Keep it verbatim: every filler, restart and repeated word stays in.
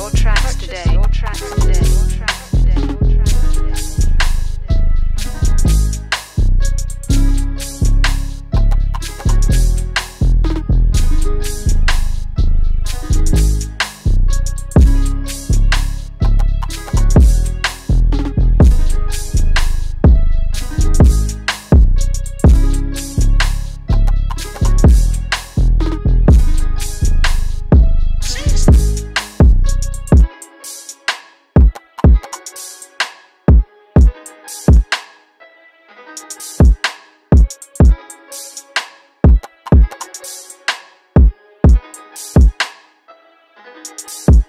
your tracks today. Your tracks today. Your tracks today. Your tracks today. You